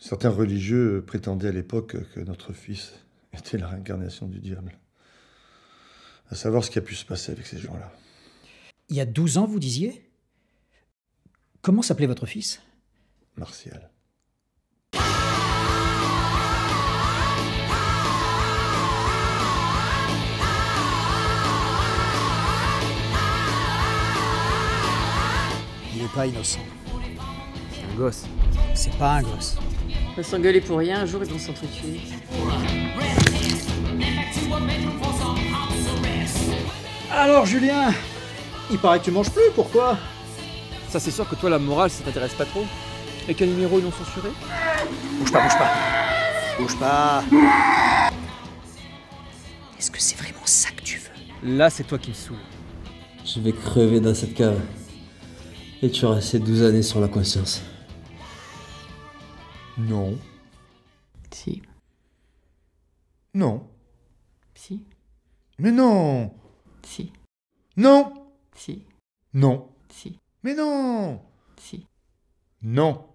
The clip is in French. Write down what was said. Certains religieux prétendaient à l'époque que notre fils était la réincarnation du diable. À savoir ce qui a pu se passer avec ces gens-là. Il y a 12 ans, vous disiez? Comment s'appelait votre fils? Martial. Il n'est pas innocent. C'est un gosse. C'est pas un gosse. On va s'engueuler pour rien, un jour ils vont s'entretuer. Alors Julien, il paraît que tu manges plus, pourquoi? Ça c'est sûr que toi la morale ça t'intéresse pas trop. Et quel numéro ils l'ont censuré? Bouge pas, bouge pas. Bouge pas. Est-ce que c'est vraiment ça que tu veux? Là c'est toi qui me saoule. Je vais crever dans cette cave. Et tu auras ces 12 années sur la conscience. Non. Si. Non. Si. Mais non. Si. Non. Si. Non. Si. Mais non. Si. Non.